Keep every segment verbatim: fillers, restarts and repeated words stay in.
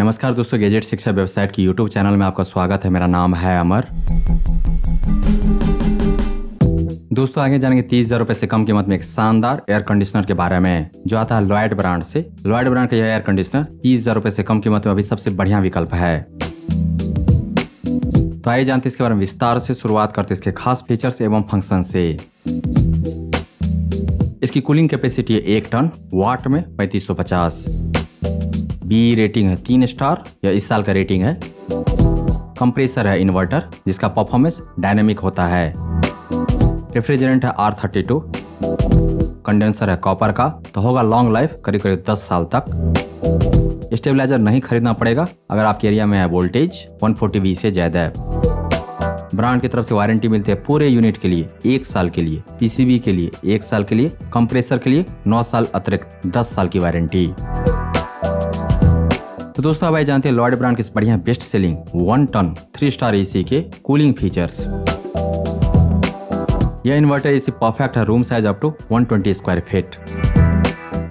नमस्कार दोस्तों, गैजेट शिक्षा वेबसाइट की यूट्यूब चैनल में आपका स्वागत है। मेरा नाम है अमर। दोस्तों आगे जानेंगे तीस हजार रुपए से कम कीमत में एक शानदार एयर कंडीशनर के बारे में जो आता है लॉयड ब्रांड से। लॉयड ब्रांड का यह एयर कंडीशनर तीस हजार रुपए से कम कीमत में अभी सबसे बढ़िया विकल्प है। तो आइए जानते हैं इसके बारे में विस्तार से। शुरुआत करते इसके खास फीचर्स एवं फंक्शन से। इसकी कूलिंग कैपेसिटी है एक टन, वाट में पैंतीस सौ पचास। बी रेटिंग है तीन स्टार, यह इस साल का रेटिंग है। कंप्रेसर है इन्वर्टर जिसका परफॉर्मेंस डायनेमिक होता है। रेफ्रिजरेंट है आर थर्टी टू। कंडेंसर है कॉपर का, तो होगा लॉन्ग लाइफ करीब करीब दस साल तक। स्टेबलाइजर नहीं खरीदना पड़ेगा अगर आपके एरिया में है वोल्टेज एक सौ चालीस वोल्ट से ज़्यादा है। ब्रांड की तरफ से वारंटी मिलती है पूरे यूनिट के लिए एक साल के लिए, पीसीबी के लिए एक साल के लिए, कंप्रेसर के लिए नौ साल अतिरिक्त दस साल की वारंटी। तो दोस्तों अब आइए जानते हैं लॉयड ब्रांड के इस बढ़िया best selling one ton three star AC के कूलिंग फीचर्स। यह इन्वर्टर एसी परफेक्ट है रूम साइज अप टू एक सौ बीस स्क्वायर फीट।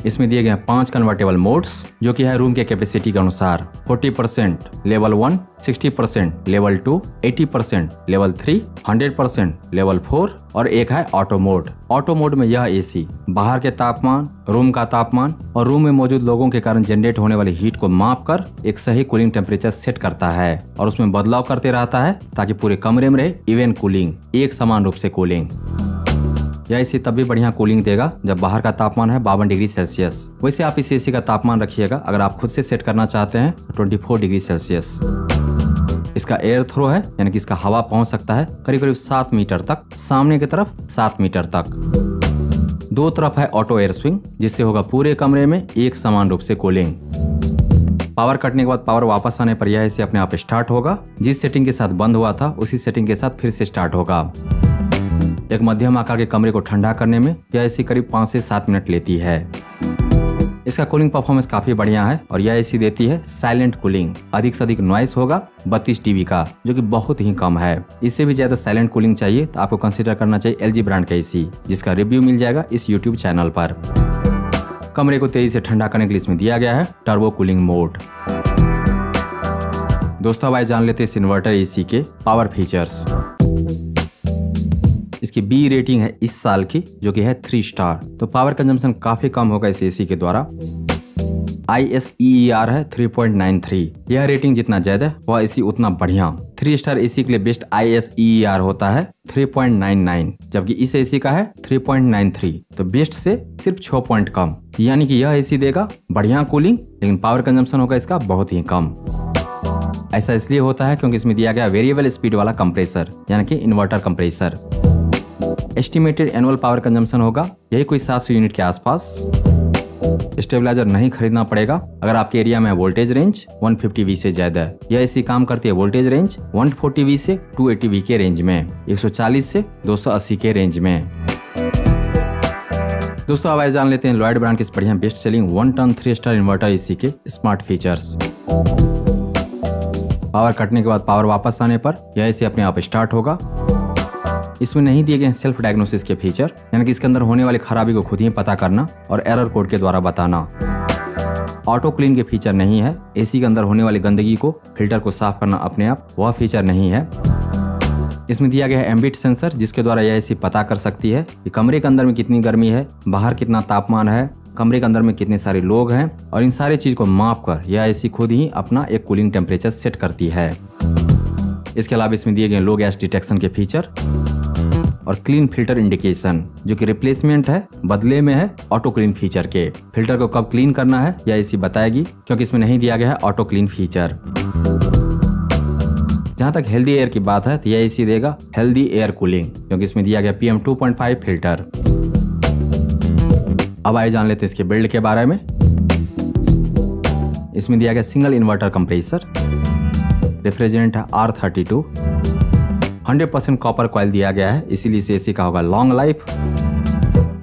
इसमें दिए गए पांच कन्वर्टेबल मोड्स जो कि है रूम के कैपेसिटी के अनुसार। चालीस परसेंट लेवल वन, साठ परसेंट लेवल टू, अस्सी परसेंट लेवल थ्री, सौ परसेंट लेवल फोर और एक है ऑटो मोड। ऑटो मोड में यह एसी बाहर के तापमान, रूम का तापमान और रूम में मौजूद लोगों के कारण जनरेट होने वाली हीट को माप कर एक सही कूलिंग टेम्परेचर सेट करता है और उसमें बदलाव करते रहता है ताकि पूरे कमरे में रहे इवन कूलिंग, एक समान रूप से कूलिंग। यह एसी तब भी बढ़िया कूलिंग देगा जब बाहर का तापमान है बावन डिग्री सेल्सियस। वैसे आप इस एसी का तापमान रखिएगा अगर आप खुद से सेट करना चाहते हैं चौबीस डिग्री सेल्सियस। इसका एयर थ्रो है यानी कि इसका हवा पहुंच सकता है करीब करीब सात मीटर तक, सामने की तरफ सात मीटर तक। दो तरफ है ऑटो एयर स्विंग जिससे होगा पूरे कमरे में एक समान रूप से कूलिंग। पावर कटने के बाद पावर वापस आने पर यह एसी अपने आप स्टार्ट होगा। जिस सेटिंग के साथ बंद हुआ था उसी सेटिंग के साथ फिर से स्टार्ट होगा। एक मध्यम आकार के कमरे को ठंडा करने में यह एसी करीब पाँच से सात मिनट लेती है। इसका कूलिंग परफॉर्मेंस काफी बढ़िया है और यह एसी देती है साइलेंट कूलिंग। अधिक से अधिक नॉइस होगा बत्तीस डीबी का जो कि बहुत ही कम है। इससे भी ज्यादा साइलेंट कूलिंग चाहिए तो आपको कंसीडर करना चाहिए एल जी ब्रांड का एसी जिसका रिव्यू मिल जाएगा इस यूट्यूब चैनल पर। कमरे को तेजी से ठंडा करने के लिए इसमें दिया गया है टर्बो कूलिंग मोड। दोस्तों अब आइए जान लेते हैं इस इन्वर्टर एसी के पावर फीचर्स। इसकी बी रेटिंग है इस साल की जो कि है थ्री स्टार, तो पावर कंजम्पशन काफी कम होगा इस एसी के द्वारा। I S E E R है थ्री पॉइंट नाइन थ्री। यह रेटिंग जितना ज्यादा वह एसी उतना बढ़िया। थ्री स्टार एसी के लिए best I S E E R होता है थ्री पॉइंट नाइन नाइन, जबकि इस एसी का है थ्री पॉइंट नाइन थ्री, तो बेस्ट से सिर्फ छह पॉइंट कम। यानी कि यह एसी देगा बढ़िया कूलिंग लेकिन पावर कंजम्पशन होगा इसका बहुत ही कम। ऐसा इसलिए होता है क्योंकि इसमें दिया गया वेरिएबल स्पीड वाला कंप्रेसर यानी कि inverter compressor. Estimated annual power consumption होगा यही कोई सात सौ यूनिट के आसपास। स्टेबलाइजर नहीं खरीदना पड़ेगा अगर आपके एरिया में वोल्टेज रेंज एक सौ पचास वी से ज्यादा है। यह एसी काम करती है वोल्टेज रेंज एक सौ चालीस वी से दो सौ अस्सी वी के रेंज में, एक सौ चालीस से दो सौ अस्सी के रेंज में। दोस्तों अब आइए जान लेते हैं लॉयड ब्रांड के इस बढ़िया best selling one ton three star inverter AC के स्मार्ट फीचर्स। पावर कटने के बाद पावर वापस आने पर यह एसी अपने आप स्टार्ट होगा। इसमें नहीं दिए गए हैं सेल्फ डायग्नोसिस के फीचर यानी कि इसके अंदर होने वाली खराबी को खुद ही पता करना और एरर कोड के द्वारा बताना। ऑटो क्लीन के फीचर नहीं है। एसी के अंदर होने वाली गंदगी को फिल्टर को साफ करना अपने आप वह फीचर नहीं है। इसमें दिया गया है एम्बिट सेंसर जिसके द्वारा यह एसी पता कर सकती है कि कमरे के अंदर में कितनी गर्मी है, बाहर कितना तापमान है, कमरे के अंदर में कितने सारे लोग हैं और इन सारी चीज को माप कर यह एसी खुद ही अपना एक कूलिंग टेम्परेचर सेट करती है। इसके अलावा इसमें दिए गए लो गैस डिटेक्शन के फीचर और क्लीन फिल्टर इंडिकेशन जो कि रिप्लेसमेंट है, बदले में है ऑटो क्लीन फीचर के। फिल्टर को कब क्लीन करना है यह एसी बताएगी क्योंकि इसमें नहीं दिया गया है ऑटो क्लीन फीचर। जहां तक हेल्दी एयर की बात है तो यह एसी देगा हेल्दी एयर कूलिंग क्योंकि इसमें दिया गया P M two point five filter. अब आइए जान लेते हैं इसके बिल्ड के बारे में। इसमें दिया गया सिंगल इन्वर्टर कंप्रेसर, रेफ्रिजरेंट है आर थर्टी टू, सौ परसेंट कॉपर कॉइल दिया गया है इसीलिए इस एसी का होगा long life.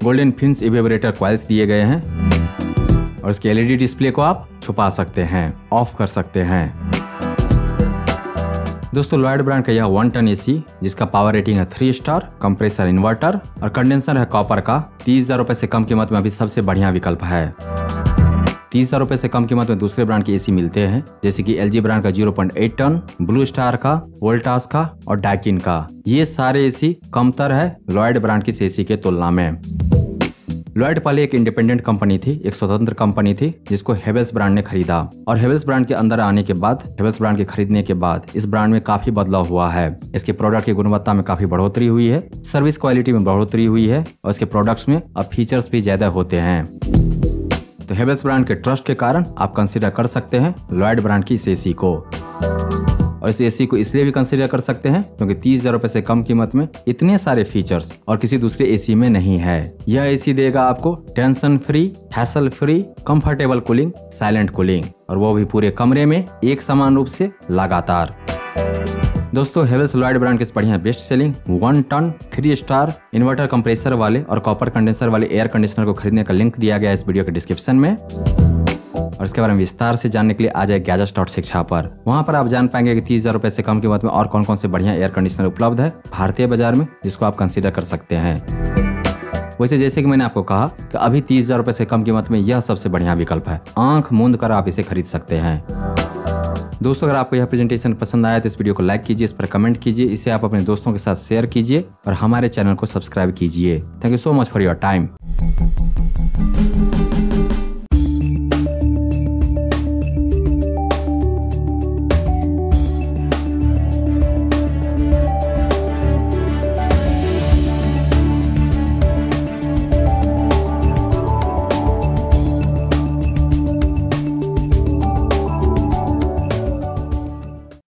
Golden fins evaporator coils दिए गए हैं और इसके एलईडी डिस्प्ले को आप छुपा सकते हैं, ऑफ कर सकते हैं। दोस्तों लॉयड ब्रांड का यह वन टन एसी जिसका पावर रेटिंग है थ्री स्टार, कंप्रेसर इन्वर्टर और कंडेंसर है कॉपर का, तीस हजार रुपए से कम कीमत में अभी सबसे बढ़िया विकल्प है। तीस हजार रुपए से कम कीमत में दूसरे ब्रांड के एसी मिलते हैं, जैसे कि एलजी ब्रांड का zero point eight ton, blue star का, वोल्टास का और डाइकिन का। ये सारे एसी कमतर है लॉयड ब्रांड के एसी के तुलना में। लॉयड पहले एक इंडिपेंडेंट कंपनी थी, एक स्वतंत्र कंपनी थी, जिसको हेवेल्स ब्रांड ने खरीदा। और हेवेल्स ब्रांड के अंदर आने के बाद, हेवेल्स ब्रांड के खरीदने के बाद इस ब्रांड में काफी बदलाव हुआ है। इसके प्रोडक्ट की गुणवत्ता में काफी बढ़ोतरी हुई है, सर्विस क्वालिटी में बढ़ोतरी हुई है और इसके प्रोडक्ट्स में अब फीचर्स भी ज्यादा होते हैं। तो हेवेल्स ब्रांड के ट्रस्ट के कारण आप कंसीडर कर सकते हैं लॉयड ब्रांड की इस एसी को। और इस एसी को इसलिए भी कंसीडर कर सकते हैं क्योंकि तीस हजार रुपए से कम कीमत में इतने सारे फीचर्स और किसी दूसरे एसी में नहीं है। यह एसी देगा आपको tension free, hassle free, comfortable cooling, silent cooling, और वो भी पूरे कमरे में एक समान रूप से लगातार। दोस्तों, हेवेल्स लॉयड ब्रांड के इस बढ़िया best selling one ton three star inverter compressor वाले और कॉपर कंडेंसर वाले एयर कंडीशनर को खरीदने का लिंक दिया गया है इस वीडियो के डिस्क्रिप्शन में। और इसके बारे में विस्तार से जानने के लिए आ जाए गैजेट्स डॉट शिक्षा पर। वहाँ पर आप जान पाएंगे कि तीस हजार रुपए से कम कीमत में और कौन कौन से बढ़िया एयर कंडीशनर उपलब्ध है भारतीय बाजार में, जिसको आप कंसिडर कर सकते हैं। वैसे जैसे कि मैंने आपको कहा कि अभी तीस हजार रुपए से कम कीमत में यह सबसे बढ़िया विकल्प है, आंख मूंद कर आप इसे खरीद सकते हैं। दोस्तों, अगर आपको यह प्रेजेंटेशन पसंद आया तो इस वीडियो को लाइक कीजिए, इस पर कमेंट कीजिए, इसे आप अपने दोस्तों के साथ शेयर कीजिए और हमारे चैनल को सब्सक्राइब कीजिए। Thank you so much for your time.